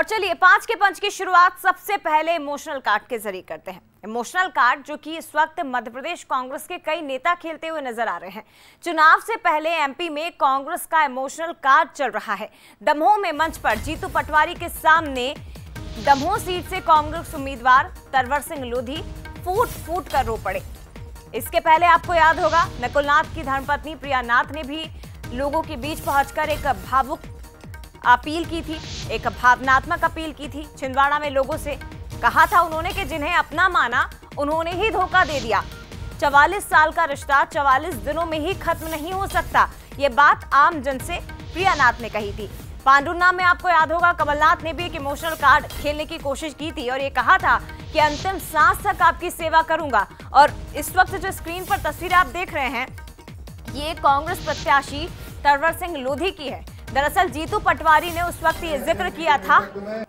और चलिए 5 के 5 की शुरुआत सबसे पहले इमोशनल कार्ड के जरिए करते हैं। इमोशनल कार्ड जो कि इस वक्त मध्य प्रदेश कांग्रेस के कई नेता खेलते हुए नजर आ रहे हैं। चुनाव से पहले एमपी में कांग्रेस का इमोशनल कार्ड चल रहा है। दमोह में मंच पर जीतू पटवारी के सामने दमोह सीट से कांग्रेस उम्मीदवार तरवर सिंह लोधी फूट फूट कर रो पड़े। इसके पहले आपको याद होगा नकुलनाथ की धर्मपत्नी प्रियानाथ ने भी लोगों के बीच पहुंचकर एक भावुक अपील की थी, एक भावनात्मक अपील की थी। छिंदवाड़ा में लोगों से कहा था उन्होंने कि जिन्हें अपना माना उन्होंने ही धोखा दे दिया। 44 साल का रिश्ता 44 दिनों में ही खत्म नहीं हो सकता, ये बात आम जन से प्रियानाथ ने कही थी। पांढुर्ना में आपको याद होगा कमलनाथ ने भी एक इमोशनल कार्ड खेलने की कोशिश की थी और ये कहा था कि अंतिम सांस तक आपकी सेवा करूंगा। और इस वक्त जो स्क्रीन पर तस्वीर आप देख रहे हैं ये कांग्रेस प्रत्याशी तरवर सिंह लोधी की है। दरअसल जीतू पटवारी ने उस वक्त ये जिक्र किया था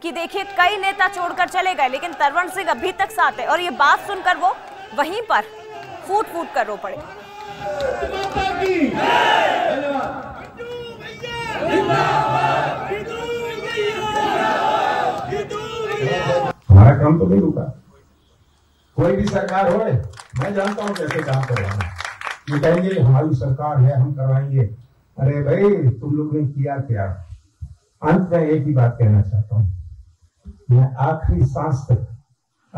कि देखिए कई नेता छोड़कर चले गए लेकिन तरवर सिंह अभी तक साथ है, और ये बात सुनकर वो वहीं पर फूट फूट कर रो पड़े। हमारा काम तो नहीं रुका, कोई भी सरकार होए मैं जानता हूँ कैसे काम करवाना। ये कहेंगे हमारी सरकार है हम करवाएंगे, अरे भाई तुम लोग ने किया क्या? अंत में एक ही बात कहना चाहता हूं, मैं आखिरी सांस तक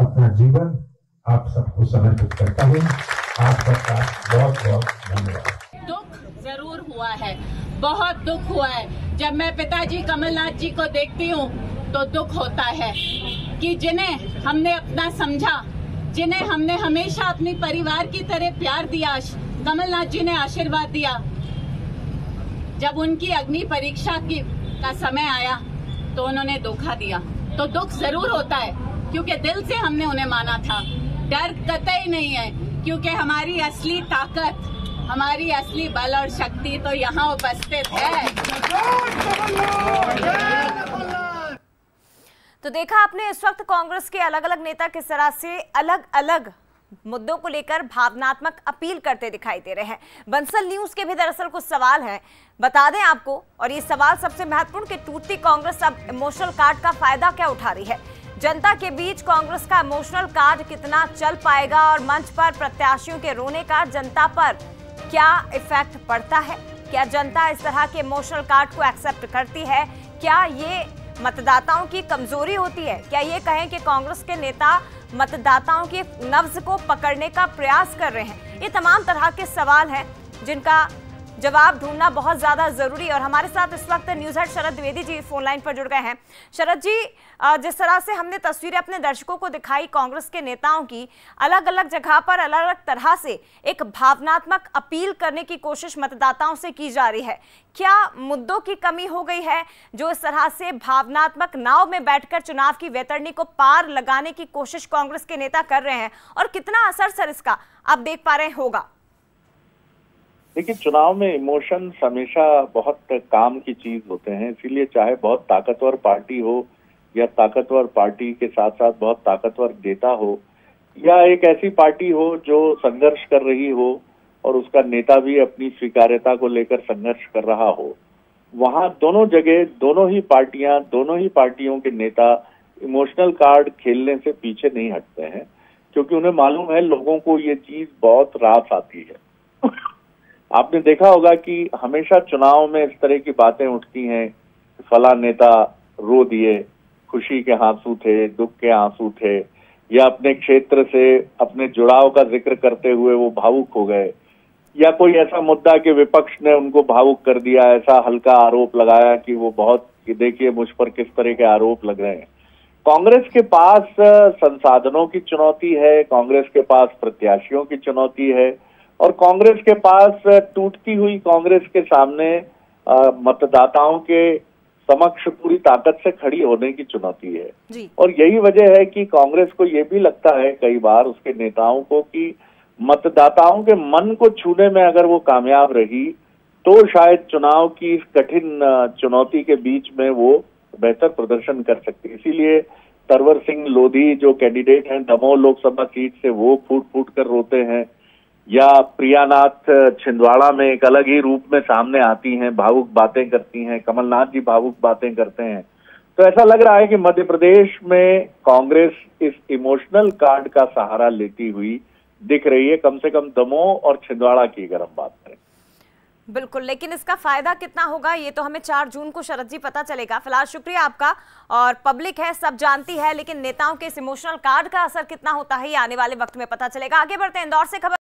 अपना जीवन आप सबको समर्पित करता हूं। आप सबका बहुत बहुत धन्यवाद। दुख जरूर हुआ है, बहुत दुख हुआ है। जब मैं पिताजी कमलनाथ जी को देखती हूं तो दुख होता है कि जिन्हें हमने अपना समझा, जिन्हें हमने हमेशा अपने परिवार की तरह प्यार दिया, कमलनाथ जी ने आशीर्वाद दिया। जब उनकी अग्नि परीक्षा का समय आया तो उन्होंने धोखा दिया, तो दुख जरूर होता है क्योंकि दिल से हमने उन्हें माना था। डर कतई नहीं है क्योंकि हमारी असली ताकत, हमारी असली बल और शक्ति तो यहाँ उपस्थित है। तो देखा आपने इस वक्त कांग्रेस के अलग अलग नेता किस तरह से अलग अलग मुद्दों को लेकर भावनात्मक अपील करते दिखाई दे रहे हैं। बंसल न्यूज के भी दरअसल कुछ सवाल हैं, बता दें आपको, और ये सवाल सबसे महत्वपूर्ण कि टूटती कांग्रेस अब इमोशनल कार्ड का फायदा क्या उठा रही है। जनता के बीच कांग्रेस का इमोशनल कार्ड कितना चल पाएगा और मंच पर प्रत्याशियों के रोने का जनता पर क्या इफेक्ट पड़ता है? क्या जनता इस तरह के इमोशनल कार्ड को एक्सेप्ट करती है? क्या ये मतदाताओं की कमजोरी होती है? क्या ये कहें कि कांग्रेस के नेता मतदाताओं के नब्ज को पकड़ने का प्रयास कर रहे हैं? ये तमाम तरह के सवाल हैं जिनका जवाब ढूंढना बहुत ज़्यादा ज़रूरी है। और हमारे साथ इस वक्त news head Sharad Dwivedi ji phone line पर जुड़ गए हैं। शरद जी, जिस तरह से हमने तस्वीरें अपने दर्शकों को दिखाई कांग्रेस के नेताओं की, अलग अलग जगह पर अलग अलग तरह से एक भावनात्मक अपील करने की कोशिश मतदाताओं से की जा रही है, क्या मुद्दों की कमी हो गई है जो इस तरह से भावनात्मक नाव में बैठकर चुनाव की वैतरणी को पार लगाने की कोशिश कांग्रेस के नेता कर रहे हैं, और कितना असर सर इसका आप देख पा रहे होगा? देखिए, चुनाव में इमोशंस हमेशा बहुत काम की चीज होते हैं, इसीलिए चाहे बहुत ताकतवर पार्टी हो या ताकतवर पार्टी के साथ साथ बहुत ताकतवर नेता हो या एक ऐसी पार्टी हो जो संघर्ष कर रही हो और उसका नेता भी अपनी स्वीकार्यता को लेकर संघर्ष कर रहा हो, वहां दोनों जगह दोनों ही पार्टियां, दोनों ही पार्टियों के नेता इमोशनल कार्ड खेलने से पीछे नहीं हटते हैं क्योंकि उन्हें मालूम है लोगों को ये चीज बहुत रास आती है। आपने देखा होगा कि हमेशा चुनाव में इस तरह की बातें उठती हैं, फला नेता रो दिए, खुशी के आंसू थे, दुख के आंसू थे, या अपने क्षेत्र से अपने जुड़ाव का जिक्र करते हुए वो भावुक हो गए, या कोई ऐसा मुद्दा कि विपक्ष ने उनको भावुक कर दिया, ऐसा हल्का आरोप लगाया कि वो बहुत, कि देखिए मुझ पर किस तरह के आरोप लग रहे हैं। कांग्रेस के पास संसाधनों की चुनौती है, कांग्रेस के पास प्रत्याशियों की चुनौती है, और कांग्रेस के पास टूटती हुई कांग्रेस के सामने मतदाताओं के समक्ष पूरी ताकत से खड़ी होने की चुनौती है जी। और यही वजह है कि कांग्रेस को ये भी लगता है कई बार उसके नेताओं को कि मतदाताओं के मन को छूने में अगर वो कामयाब रही तो शायद चुनाव की इस कठिन चुनौती के बीच में वो बेहतर प्रदर्शन कर सकती है। इसीलिए तरवर सिंह लोधी जो कैंडिडेट हैं दमोह लोकसभा सीट से, वो फूट फूट कर रोते हैं, या प्रियानाथ छिंदवाड़ा में एक अलग ही रूप में सामने आती हैं, भावुक बातें करती हैं, कमलनाथ जी भावुक बातें करते हैं। तो ऐसा लग रहा है कि मध्य प्रदेश में कांग्रेस इस इमोशनल कार्ड का सहारा लेती हुई दिख रही है, कम से कम दमोह और छिंदवाड़ा की अगर हम बात करें। बिल्कुल, लेकिन इसका फायदा कितना होगा ये तो हमें 4 जून को शरद जी पता चलेगा। फिलहाल शुक्रिया आपका। और पब्लिक है, सब जानती है, लेकिन नेताओं के इस इमोशनल कार्ड का असर कितना होता है ये आने वाले वक्त में पता चलेगा। आगे बढ़ते हैं, इंदौर से खबर।